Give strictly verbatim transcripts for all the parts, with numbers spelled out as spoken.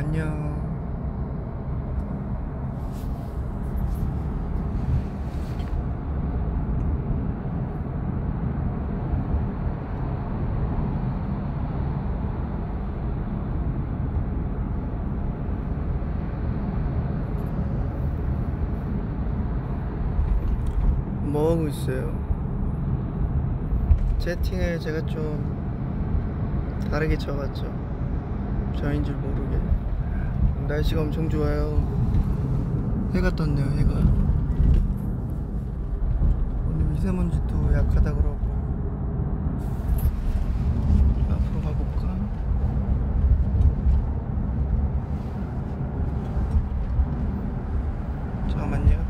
안녕. 뭐하고 있어요? 채팅에 제가 좀 다르게 쳐봤죠. 저인 줄 모르게. 날씨가 엄청 좋아요. 해가 떴네요. 해가 오늘 미세먼지도 약하다 그러고. 앞으로 가볼까? 잠깐만요.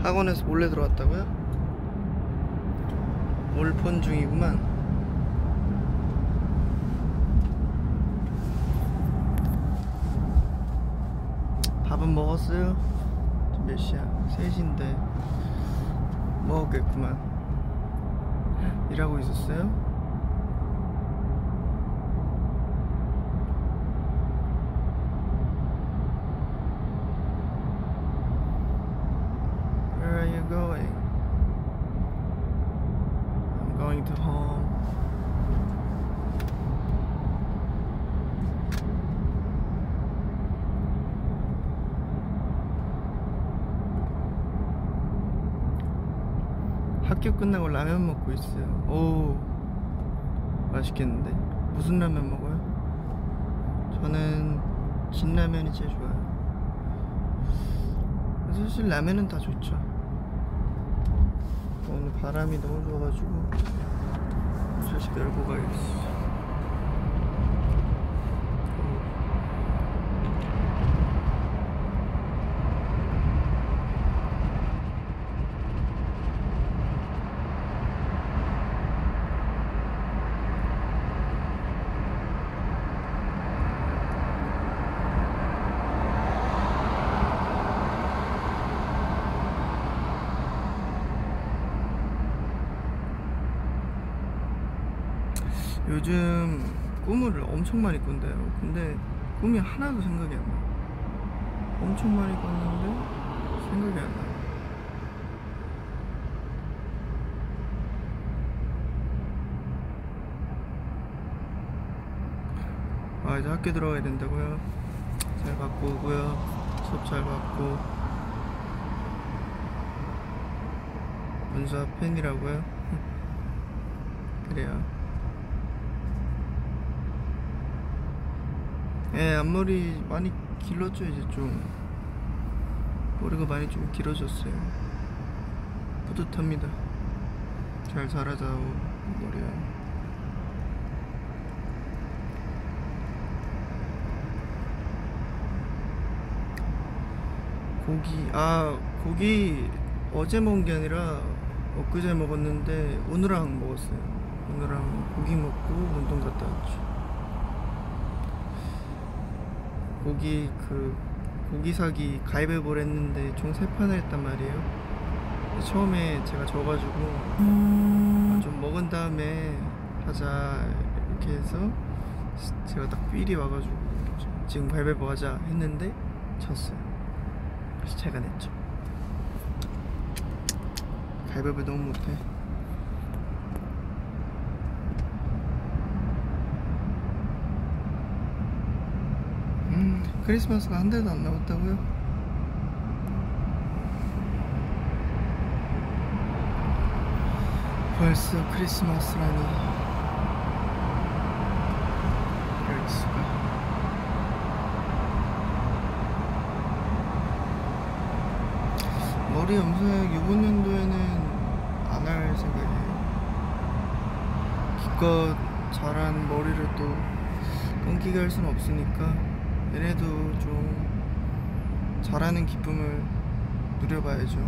학원에서 몰래 들어왔다고요? 몰폰 중이구만. 밥은 먹었어요? 지금 몇 시야? 세 시인데 먹었겠구만. 일하고 있었어요? 학교 끝나고 라면 먹고 있어요. 오, 맛있겠는데? 무슨 라면 먹어요? 저는 진라면이 제일 좋아요. 사실 라면은 다 좋죠. 오늘 바람이 너무 좋아가지고 다시 열고 가야겠어. 요즘 꿈을 엄청 많이 꾼대요. 근데 꿈이 하나도 생각이 안 나요. 엄청 많이 꿨는데 생각이 안 나요. 아, 이제 학교 들어가야 된다고요? 잘 받고 오고요. 수업 잘 받고. 문수아 팬이라고요? 그래요. 예, 앞머리 많이 길렀죠. 이제 좀 머리가 많이 좀 길어졌어요. 뿌듯합니다. 잘 자라자오 머리야. 고기, 아 고기 어제 먹은 게 아니라 엊그제 먹었는데 오늘랑 먹었어요. 오늘랑 고기 먹고 운동 갔다 왔죠. 고기 그 고기 사기 가위바위보를 했는데 총 세 판을 했단 말이에요. 처음에 제가 져가지고 좀 먹은 다음에 하자 이렇게 해서 제가 딱 삘이 와가지고 지금 가위바위보 하자 했는데 졌어요. 그래서 제가 냈죠. 가위바위보 너무 못해. 크리스마스가 한 달도 안 남았다고요? 벌써 크리스마스라니. 그럴 수가. 머리 염색 이번 연도에는 안 할 생각이에요. 기껏 자란 머리를 또 끊기게 할 순 없으니까. 얘네도 좀 잘하는 기쁨을 누려봐야죠.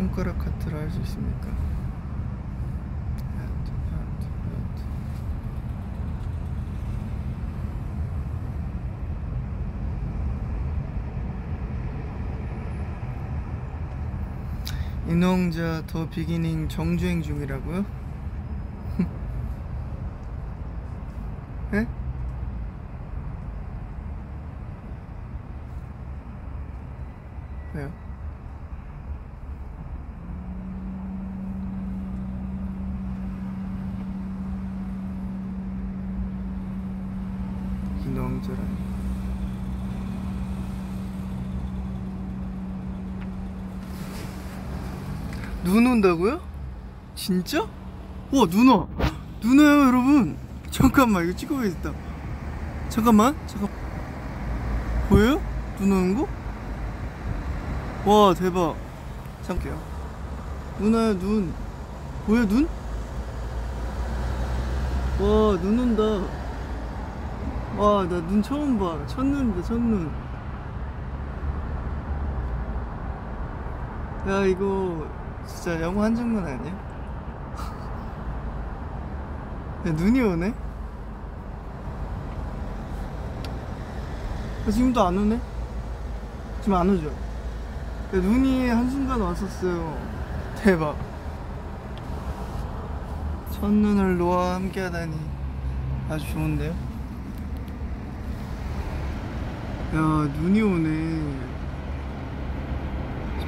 손가락 카트를 할 수 있습니까? 인홍자 더 비기닝 정주행 중이라고요? 에? 왜요? 인홍자라니. 눈 온다고요? 진짜? 와, 눈 와! 눈 와요, 여러분! 잠깐만, 이거 찍어봐야겠다. 잠깐만, 잠깐. 보여요? 눈 오는 거? 와, 대박. 잠깐만요. 눈 와요, 눈. 보여, 눈? 와, 눈 온다. 와, 나 눈 처음 봐. 첫눈이다, 첫눈. 야, 이거. 진짜 영화 한 장면 아니야? 야, 눈이 오네? 야, 지금도 안 오네? 지금 안 오죠? 야, 눈이 한순간 왔었어요. 대박. 첫눈을 놓아 함께 하다니 아주 좋은데요? 야, 눈이 오네.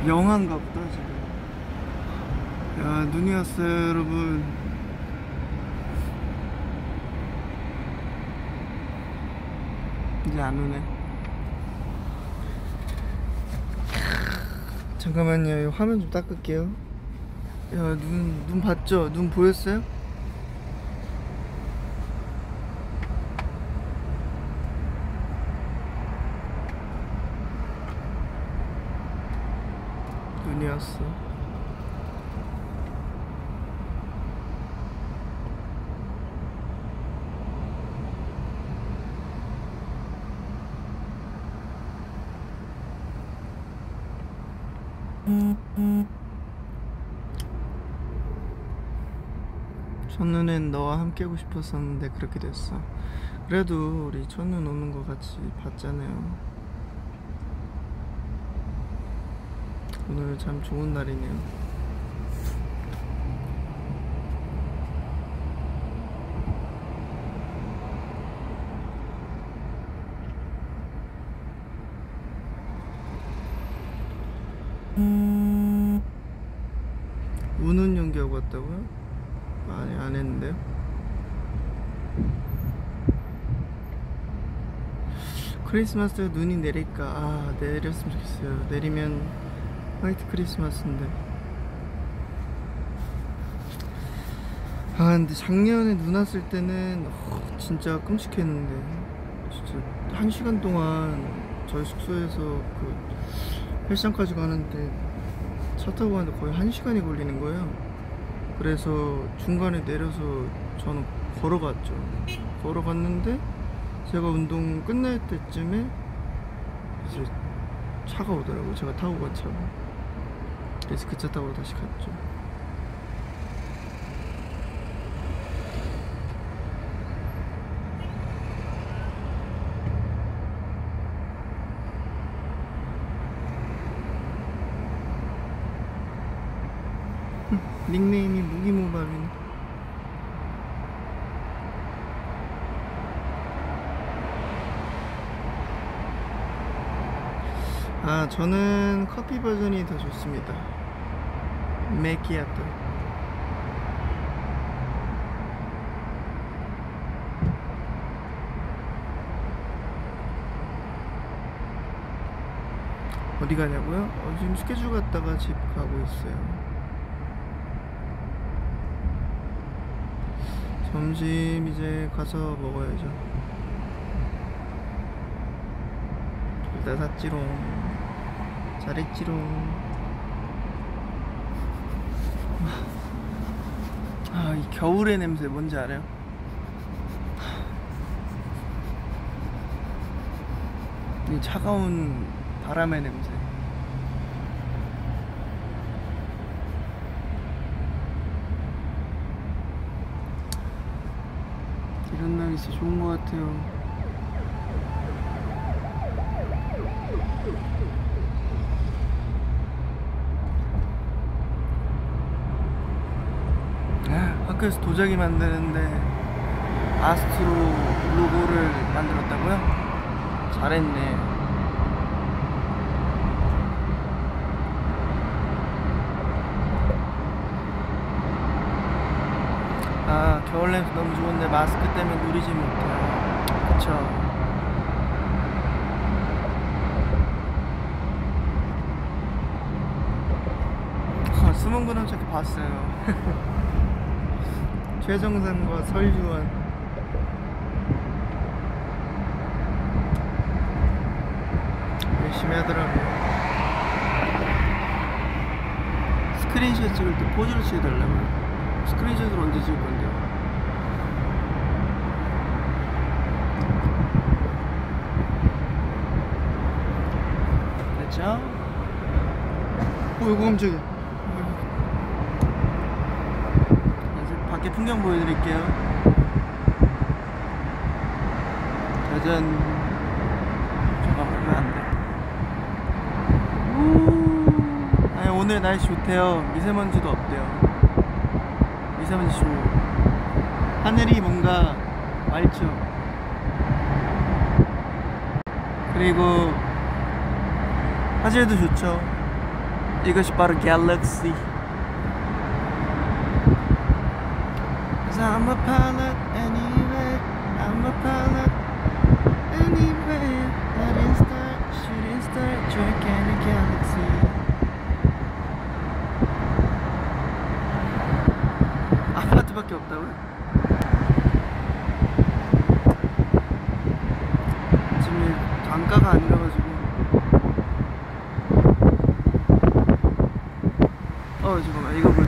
영화인가 보다 지금. 야, 눈이 왔어요, 여러분. 이제 안 오네. 잠깐만요, 이 화면 좀 닦을게요. 야, 눈, 눈 봤죠? 눈 보였어요? 눈이 왔어. 첫눈엔 너와 함께 하고 싶었었는데 그렇게 됐어. 그래도 우리 첫눈 오는 거 같이 봤잖아요. 오늘 참 좋은 날이네요. 우는 연기하고 왔다고요? 아니, 안 했는데요? 크리스마스에 눈이 내릴까? 아, 내렸으면 좋겠어요. 내리면 화이트 크리스마스인데. 아, 근데 작년에 눈 왔을 때는 어, 진짜 끔찍했는데. 진짜 한 시간 동안 저희 숙소에서 그 헬스장까지 가는데 차 타고 가는데 거의 한 시간이 걸리는 거예요. 그래서 중간에 내려서 저는 걸어갔죠. 걸어갔는데 제가 운동 끝날 때쯤에 이제 차가 오더라고요. 제가 타고 간 차가. 그래서 그 차 타고 다시 갔죠. 닉네임이 무기모밥이네. 아, 저는 커피 버전이 더 좋습니다. 메키아토. 어디 가냐고요? 어, 지금 스케줄 갔다가 집 가고 있어요. 점심 이제 가서 먹어야죠. 둘 다 샀지롱. 잘했지롱. 아, 이 겨울의 냄새 뭔지 알아요? 이 차가운 바람의 냄새. 이런 날 진짜 좋은 것 같아요. 학교에서 도자기 만드는데 아스트로 로고를 만들었다고요? 잘했네. 아, 겨울 냄새 너무 좋은데 마스크 때문에 누리지 못해요. 그쵸. 숨은 그놈 찾기 봤어요. 최정상과 설유원. 열심히 하더라고. 스크린샷 찍을 때 포즈를 취해 달라고요. 스크린샷을 언제 찍을 건데요? 됐죠? 오, 요거 깜짝이야. 밖에 풍경 보여드릴게요. 짜잔. 저거 별로 안 돼. 아니, 오늘 날씨 좋대요. 미세먼지도 없대요. 미세먼지 좋고. 하늘이 뭔가 맑죠. 그리고 화질도 좋죠. 이것이 바로 갤럭시. I'm a pilot anyway, I'm a pilot anyway. I didn't start, shouldn't start, track in a galaxy. 아파트밖에 없다고요? 지금 단가가 안 가가지고. 어, 잠깐만, 이거 볼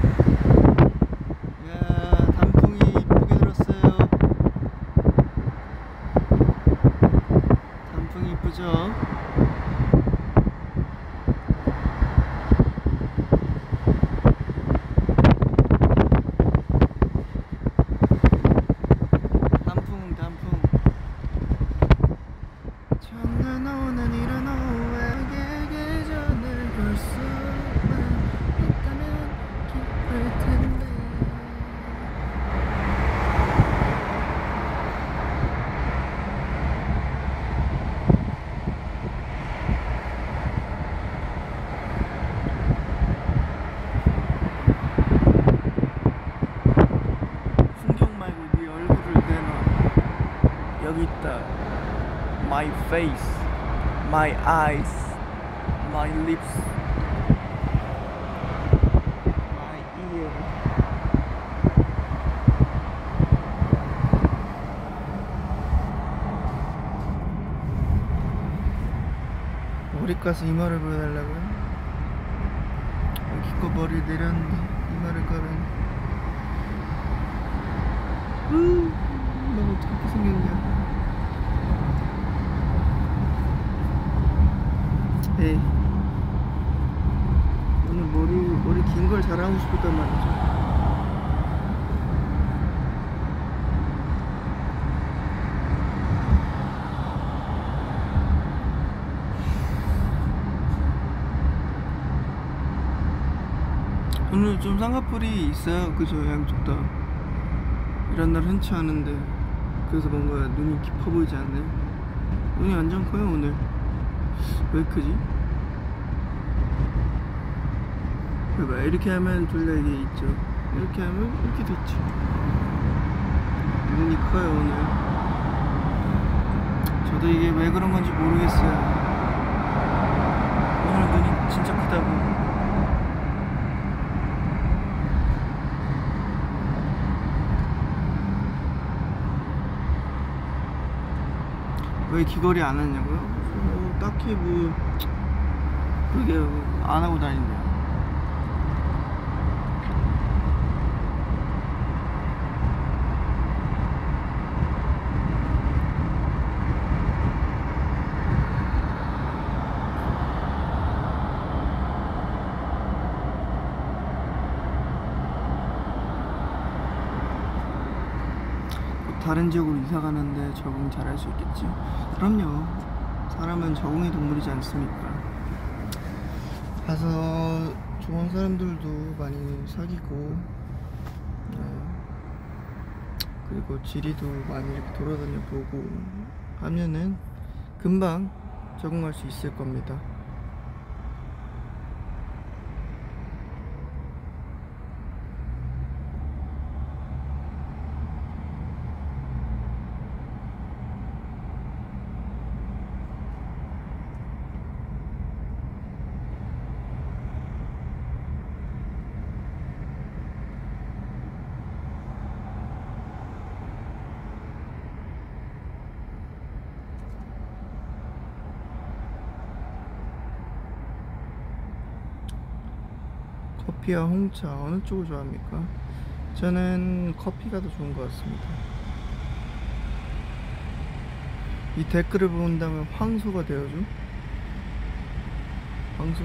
My face, my eyes, my lips, my ear. 어디 가서 이마를 보여달라고요? 기껏 머리 내렸는데 이마를 가르니. 음, 너 어떻게 생겼냐? 네. 오늘 머리, 머리 긴 걸 잘하고 싶었단 말이죠. 오늘 좀 쌍꺼풀이 있어요. 그죠? 양쪽 다. 이런 날 흔치 않은데. 그래서 뭔가 눈이 깊어 보이지 않나요? 눈이 완전 커요, 오늘. 왜 크지? 이렇게 하면 둘 다 이게 있죠. 이렇게 하면 이렇게 됐죠. 눈이 커요 오늘. 저도 이게 왜 그런 건지 모르겠어요. 오늘 눈이 진짜 크다고. 왜 귀걸이 안 하냐고요? 뭐, 딱히 뭐 그게 안 하고 다닌대요. 다른 지역으로 이사가는데 적응 잘할 수 있겠지? 그럼요. 사람은 적응의 동물이지 않습니까? 가서 좋은 사람들도 많이 사귀고, 그리고 지리도 많이 이렇게 돌아다녀 보고 하면은 금방 적응할 수 있을 겁니다. 커피와 홍차 어느 쪽을 좋아합니까? 저는 커피가 더 좋은 것 같습니다. 이 댓글을 본다면 황소가 되어줘? 황소?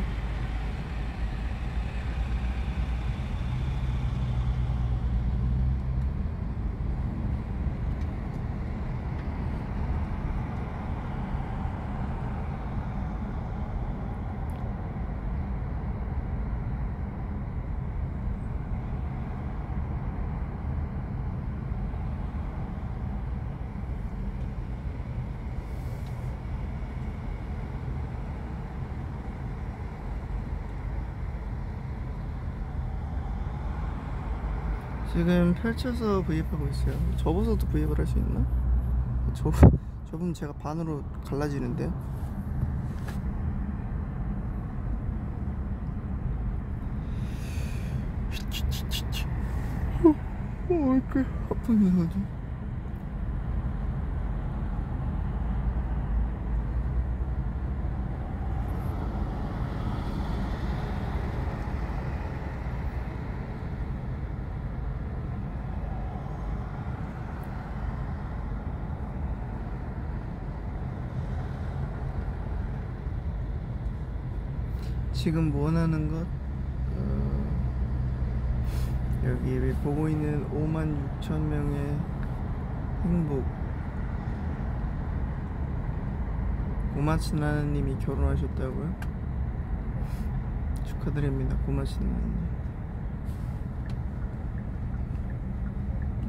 지금 펼쳐서 브이앱하고 있어요. 접어서도 브이앱을 할 수 있나? 접, 접으면 제가 반으로 갈라지는데. 어, 왜 이렇게 아프냐, 나도. 지금 원하는 것? 어, 여기 보고 있는 오만 육천 명의 행복. 고마치나나님이 결혼하셨다고요? 축하드립니다, 고마치나나님.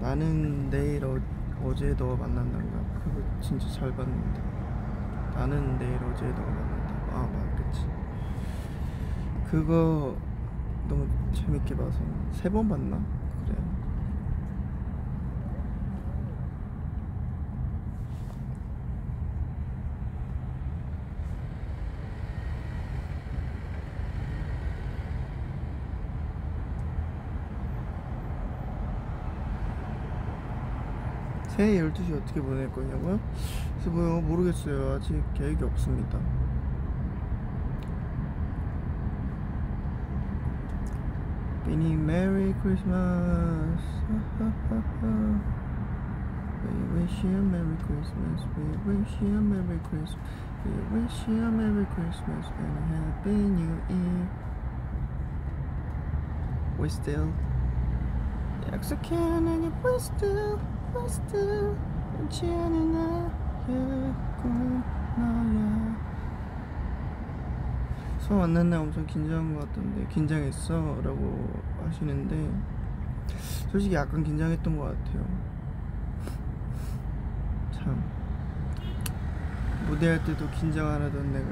나는 내일 어, 어제 너와 만난단가? 그거 진짜 잘 봤는데. 나는 내일 어제 너와 만난다고. 아, 맞겠지. 그거 너무 재밌게 봐서 세 번 봤나? 그래. 새해 열두 시 어떻게 보낼 거냐고요? 그래서 뭐요? 모르겠어요. 아직 계획이 없습니다. 미니 메리 크리스마스. We wish you a merry Christmas. We wish you a merry Christmas. We wish you a merry Christmas and a happy new year. We still 약속한 아니 we still we still 잊지 않은 나의 꿈 너야. 처음 만난 날 엄청 긴장한 것 같던데 긴장했어? 라고 하시는데 솔직히 약간 긴장했던 것 같아요. 참 무대할 때도 긴장 안 하던 내가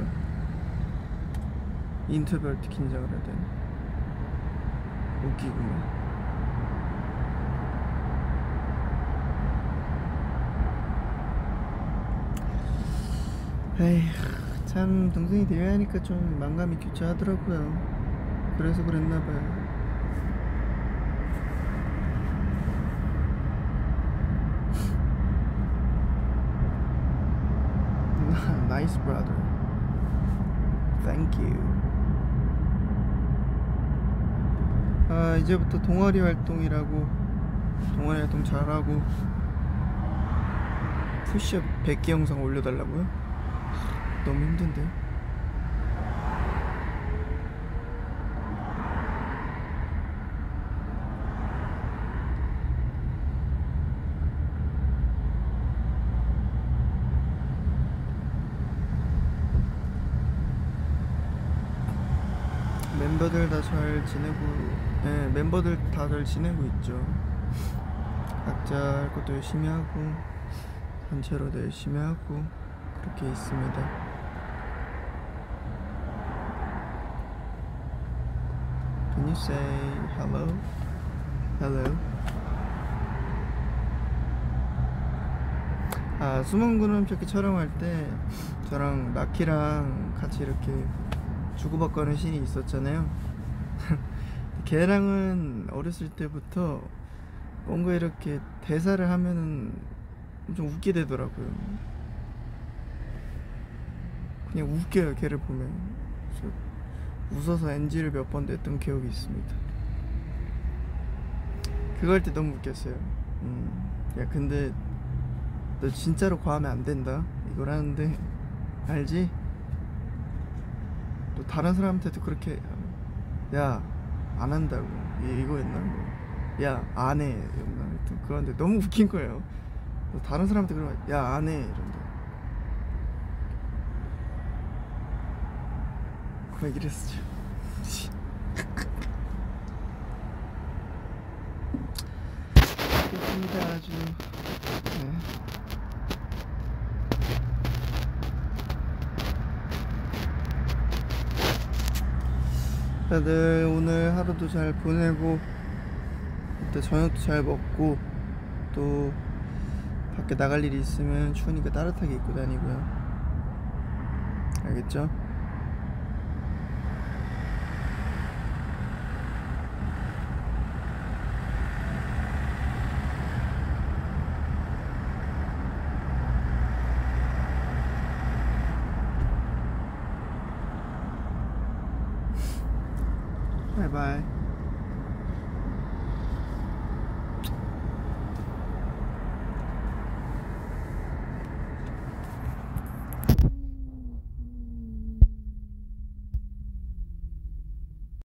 인터뷰할 때 긴장을 하다니 웃기구만. 에휴, 참 동생이 대회하니까 좀 만감이 교차하더라고요. 그래서 그랬나봐요. Nice brother. Thank you. 아, 이제부터 동아리 활동이라고 동아리 활동 잘하고 푸시업 백 개 영상 올려달라고요? 너무 힘든데. 멤버들 다 잘 지내고, 네, 멤버들 다 잘 지내고 있죠. 각자 할 것도 열심히 하고, 단체로도 열심히 하고, 그렇게 있습니다. Can you say hello? Hello? 아, 수문구는 이렇게 촬영할 때 저랑 라키랑 같이 이렇게 주고받거는 신이 있었잖아요. 걔랑은 어렸을 때부터 뭔가 이렇게 대사를 하면은 좀 웃게 되더라고요. 그냥 웃겨요, 걔를 보면. 웃어서 엔지를 몇 번 냈던 기억이 있습니다. 그거 할 때 너무 웃겼어요. 음, 야 근데 너 진짜로 과하면 안 된다 이걸 하는데 알지? 또 다른 사람한테도 그렇게 야 안 한다고 이거 했나? 야 안 해 이런다. 하여튼 그런데 너무 웃긴 거예요. 또 다른 사람한테 그러면 야 안 해 이런다. 그 얘기를 했었죠. 그렇습니다. 아주 네. 다들 오늘 하루도 잘 보내고 그때 저녁도 잘 먹고 또 밖에 나갈 일이 있으면 추우니까 따뜻하게 입고 다니고요. 알겠죠? Bye.